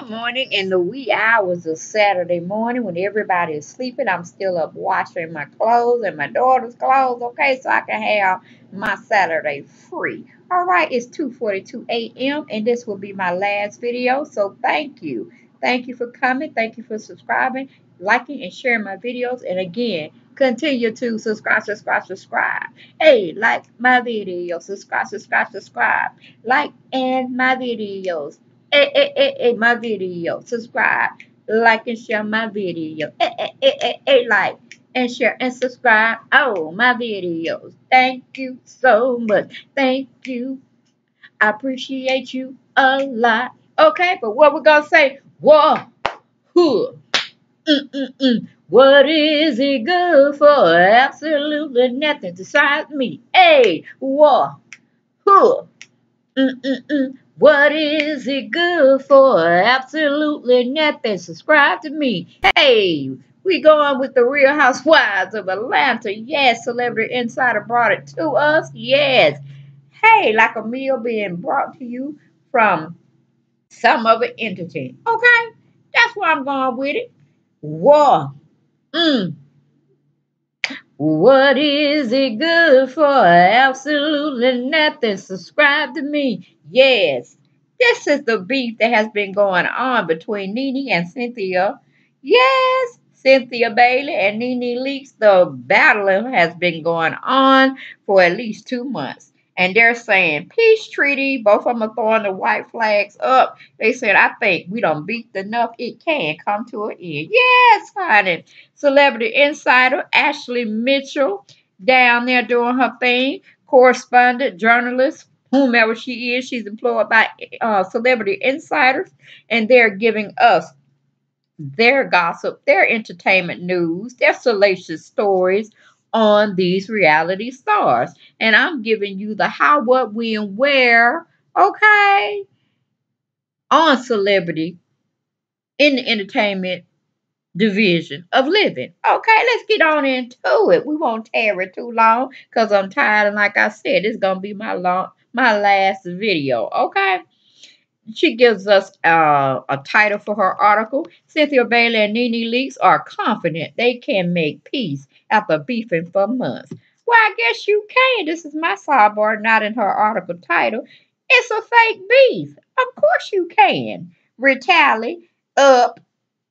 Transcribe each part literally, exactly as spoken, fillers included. Good morning. In the wee hours of Saturday morning when everybody is sleeping, I'm still up washing my clothes and my daughter's clothes, okay, so I can have my Saturday free. All right, it's two forty-two a m and this will be my last video, so thank you. Thank you for coming. Thank you for subscribing, liking, and sharing my videos. And again, continue to subscribe, subscribe, subscribe. Hey, like my videos. Subscribe, subscribe, subscribe. Like and my videos. Hey, hey, hey, hey, my video. Subscribe, like, and share my video. Hey, hey, hey, hey, hey, like and share and subscribe. Oh, my videos. Thank you so much. Thank you. I appreciate you a lot. Okay, but what we're going to say, whoa, who, mm, mm, mm. What is it good for? Absolutely nothing besides me. Hey, whoa, who, mm, mm, mm. What is it good for? Absolutely nothing. Subscribe to me. Hey, we going with the Real Housewives of Atlanta. Yes, Celebrity Insider brought it to us. Yes. Hey, like a meal being brought to you from some other entity. Okay? That's where I'm going with it. War. Mm. What is it good for? Absolutely nothing. Subscribe to me. Yes, this is the beef that has been going on between NeNe and Cynthia. Yes, Cynthia Bailey and NeNe Leakes. The battle has been going on for at least two months. And they're saying, peace treaty. Both of them are throwing the white flags up. They said, I think we done beat enough. It can come to an end. Yes, honey. Celebrity Insider Ashley Mitchell down there doing her thing. Correspondent, journalist, whomever she is. She's employed by uh, Celebrity Insiders. And they're giving us their gossip, their entertainment news, their salacious stories on these reality stars. And I'm giving you the how, what, when, where, okay, on Celebrity in the entertainment division of living. Okay, let's get on into it. We won't tarry too long because I'm tired, and like I said, it's gonna be my long, my last video. Okay. She gives us uh, a title for her article. Cynthia Bailey and NeNe Leakes are confident they can make peace after beefing for months. Well, I guess you can. This is my sidebar, not in her article title. It's a fake beef. Of course you can retaliate up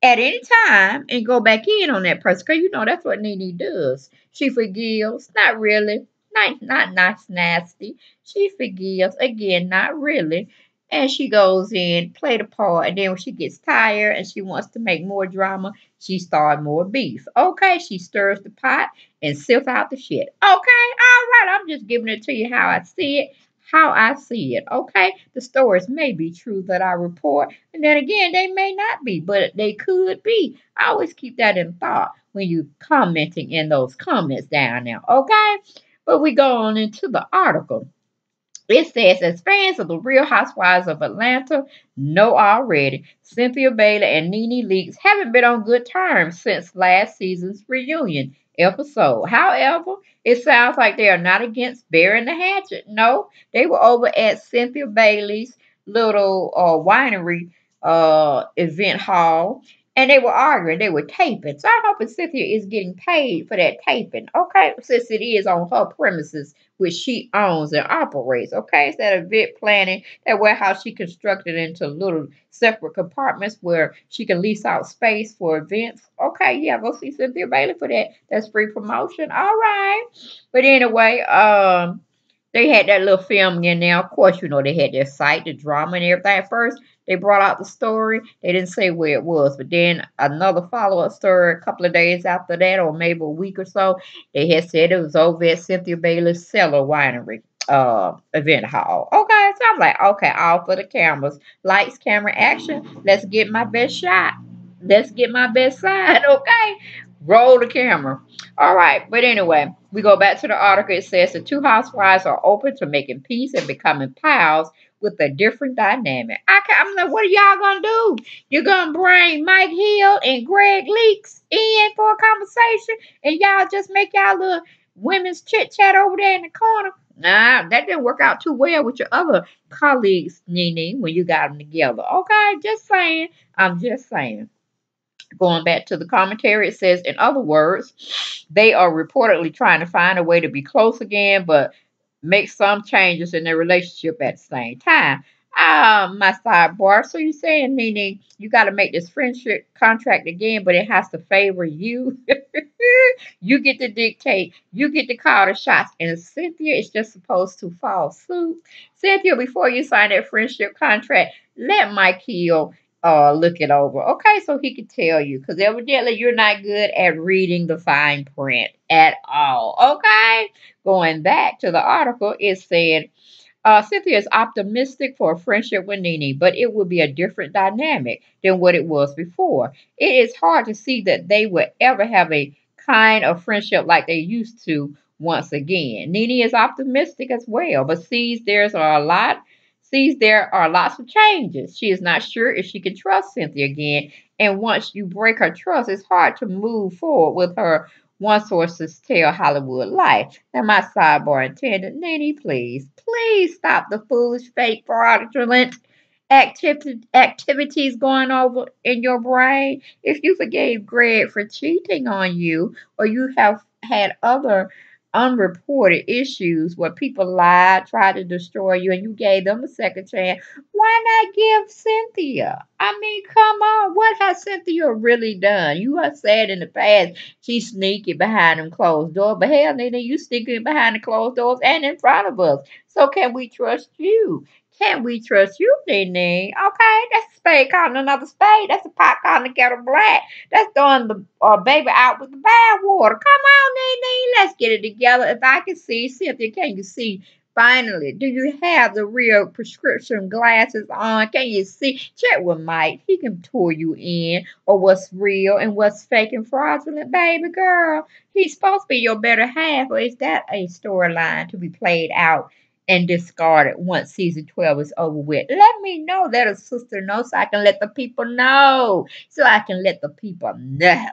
at any time and go back in on that person. Because you know that's what NeNe does. She forgives. Not really. Not, not, not nasty. She forgives. Again, not really. And she goes in, play the part, and then when she gets tired and she wants to make more drama, she starts more beef. Okay, she stirs the pot and sifts out the shit. Okay, all right, I'm just giving it to you how I see it, how I see it, okay? The stories may be true that I report, and then again, they may not be, but they could be. I always keep that in thought when you're commenting in those comments down there, okay? But we go on into the article. It says, as fans of the Real Housewives of Atlanta know already, Cynthia Bailey and NeNe Leakes haven't been on good terms since last season's reunion episode. However, it sounds like they are not against burying the hatchet. No, they were over at Cynthia Bailey's little uh, winery uh, event hall, and they were arguing. They were taping. So I'm hoping Cynthia is getting paid for that taping, okay, since it is on her premises, which she owns and operates, okay? It's that event planning, that warehouse she constructed into little separate compartments where she can lease out space for events. Okay, yeah, go see Cynthia Bailey for that. That's free promotion. All right. But anyway, um, they had that little filming in there. Of course, you know, they had their site, the drama and everything at first. They brought out the story. They didn't say where it was. But then another follow-up story a couple of days after that, or maybe a week or so, they had said it was over at Cynthia Bailey's cellar winery uh, event hall. Okay, so I'm like, okay, all for the cameras. Lights, camera, action. Let's get my best shot. Let's get my best side, okay? Roll the camera. All right, but anyway, we go back to the article. It says the two housewives are open to making peace and becoming pals with a different dynamic. I can, I'm like, what are y'all going to do? You're going to bring Mike Hill and Greg Leakes in for a conversation, and y'all just make y'all little women's chit-chat over there in the corner? Nah, that didn't work out too well with your other colleagues, NeNe, when you got them together. Okay, just saying. I'm just saying. Going back to the commentary, it says, in other words, they are reportedly trying to find a way to be close again, but make some changes in their relationship at the same time. Ah, uh, my sidebar. So you're saying, NeNe, you got to make this friendship contract again, but it has to favor you. You get to dictate. You get to call the shots. And Cynthia is just supposed to fall suit. Cynthia, before you sign that friendship contract, let Mike Hill uh, look it over. Okay, so he can tell you. Because evidently you're not good at reading the fine print at all. Okay? Going back to the article, it said, Uh, Cynthia is optimistic for a friendship with NeNe, but it will be a different dynamic than what it was before. It is hard to see that they would ever have a kind of friendship like they used to once again. NeNe is optimistic as well, but sees there's a lot, sees there are lots of changes. She is not sure if she can trust Cynthia again, and once you break her trust, it's hard to move forward with her. One sources tell Hollywood Life. Now, my sidebar intended, NeNe, please, please stop the foolish, fake, fraudulent acti activities going over in your brain. If you forgave Greg for cheating on you, or you have had other unreported issues where people lied, tried to destroy you, and you gave them a second chance, why not give Cynthia? I mean, come on. What has Cynthia really done? You have said in the past she's sneaky behind them closed doors, but hell, NeNe, you sneaking behind the closed doors and in front of us. So can we trust you? Can we trust you, NeNe? Okay, that's a spade calling another spade. That's a pot calling the kettle black. That's throwing the uh, baby out with the bad water. Come on, NeNe, let's get it together. If I can see, Cynthia, can you see? Finally, do you have the real prescription glasses on? Can you see? Check with Mike. He can tour you in on what's real and what's fake and fraudulent, baby girl. He's supposed to be your better half, or is that a storyline to be played out and discarded once season twelve is over with? Let me know. Let a sister know so I can let the people know. So I can let the people know.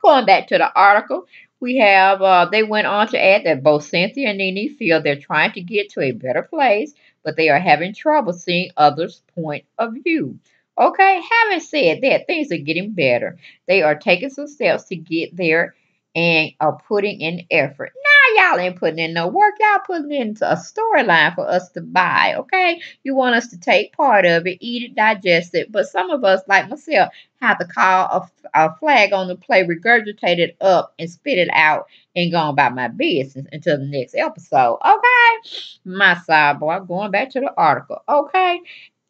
Going back to the article, we have, uh, they went on to add that both Cynthia and NeNe feel they're trying to get to a better place, but they are having trouble seeing others' point of view. Okay, having said that, things are getting better. They are taking some steps to get there and are putting in effort. Y'all ain't putting in no work. Y'all putting into a storyline for us to buy, okay? You want us to take part of it, eat it, digest it. But some of us, like myself, have to call a, a flag on the play, regurgitate it up, and spit it out, and go on about my business until the next episode, okay? My sidebar, going back to the article, okay?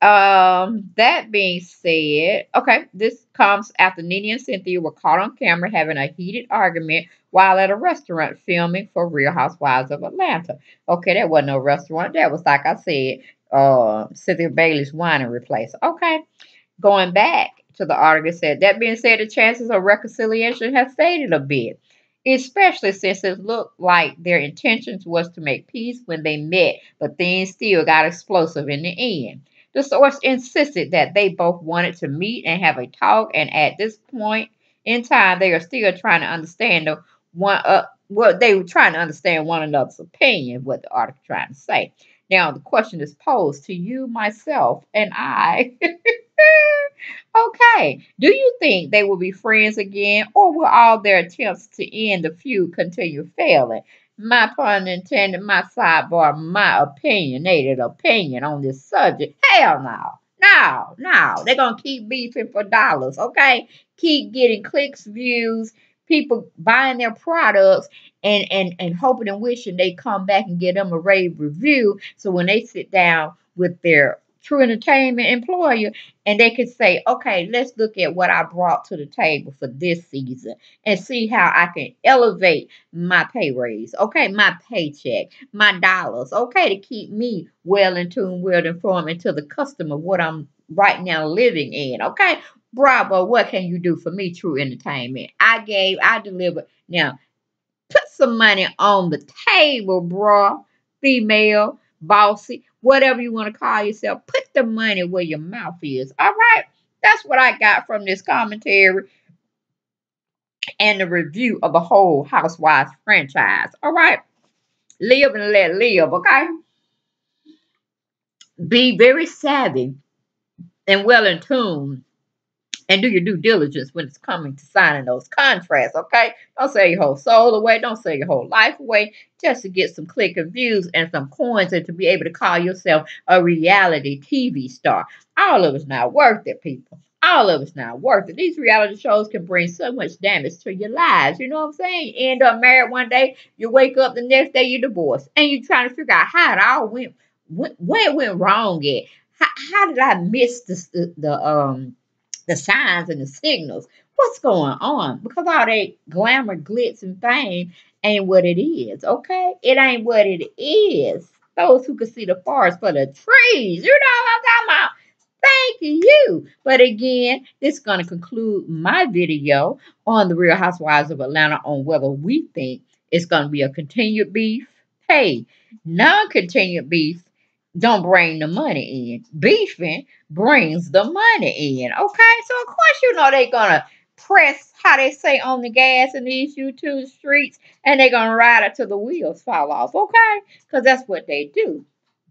Um, that being said, okay, this comes after NeNe and Cynthia were caught on camera having a heated argument while at a restaurant filming for Real Housewives of Atlanta. Okay, that wasn't no restaurant. That was, like I said, uh, Cynthia Bailey's winery place. Okay, going back to the article, said, that being said, the chances of reconciliation have faded a bit, especially since it looked like their intentions was to make peace when they met, but things still got explosive in the end. The source insisted that they both wanted to meet and have a talk, and at this point in time, they are still trying to understand the one. Uh, well, they were trying to understand one another's opinion. What the article trying to say. Now the question is posed to you, myself, and I. Okay, do you think they will be friends again, or will all their attempts to end the feud continue failing? My pun intended, my sidebar, my opinionated opinion on this subject. Hell no. No, no. They're going to keep beefing for dollars, okay? Keep getting clicks, views, people buying their products, and, and, and hoping and wishing they come back and get them a rave review. So when they sit down with their True Entertainment employer, and they can say, okay, let's look at what I brought to the table for this season and see how I can elevate my pay raise, okay, my paycheck, my dollars, okay, to keep me well in tune, well informed, and to the customer what I'm right now living in, okay? Bravo, what can you do for me, True Entertainment? I gave, I delivered. Now, put some money on the table, bro, female, bossy, whatever you want to call yourself, put the money where your mouth is. All right? That's what I got from this commentary and the review of the whole Housewives franchise. All right? Live and let live, okay? Be very savvy and well in tune, and do your due diligence when it's coming to signing those contracts, okay? Don't sell your whole soul away. Don't sell your whole life away just to get some click and views and some coins and to be able to call yourself a reality T V star. All of it's not worth it, people. All of it's not worth it. These reality shows can bring so much damage to your lives. You know what I'm saying? You end up married one day. You wake up the next day, you're divorced. And you're trying to figure out how it all went, where it went wrong at. How, how did I miss this, the, the, um, the signs and the signals? What's going on? Because all that glamour, glitz, and fame ain't what it is, okay? It ain't what it is. Those who can see the forest for the trees. You know what I'm talking about? Thank you. But again, this is going to conclude my video on the Real Housewives of Atlanta on whether we think it's going to be a continued beef. Hey, non-continued beef don't bring the money in. Beefing brings the money in. Okay? So, of course, you know they're going to press, how they say, on the gas in these YouTube streets, and they're going to ride it till the wheels fall off. Okay? Because that's what they do.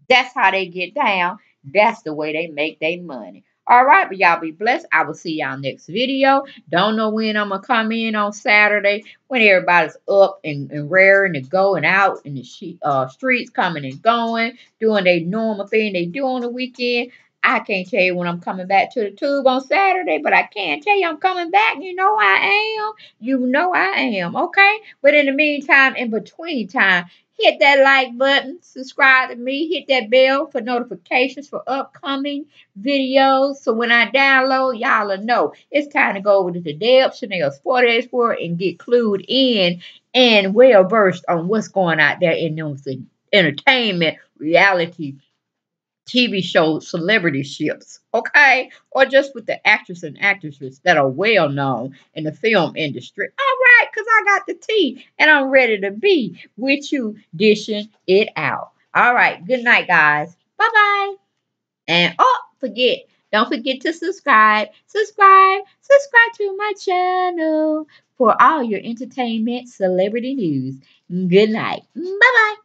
That's how they get down. That's the way they make their money. All right, but y'all be blessed. I will see y'all next video. Don't know when I'm going to come in on Saturday when everybody's up and, and raring to go and out in the she, uh, streets, coming and going, doing their normal thing they do on the weekend. I can't tell you when I'm coming back to the tube on Saturday, but I can tell you I'm coming back. You know I am. You know I am, okay? But in the meantime, in between time, hit that like button, subscribe to me, hit that bell for notifications for upcoming videos. So when I download, y'all will know it's time to go over to the Deb Chanel forty-eight World and get clued in and well versed on what's going out there in those entertainment, reality, T V show celebrity ships, okay? Or just with the actors and actresses that are well known in the film industry. All right. Because I got the tea and I'm ready to be with you dishing it out. All right. Good night, guys. Bye-bye. And oh, forget. Don't forget to subscribe. Subscribe. Subscribe to my channel for all your entertainment celebrity news. Good night. Bye-bye.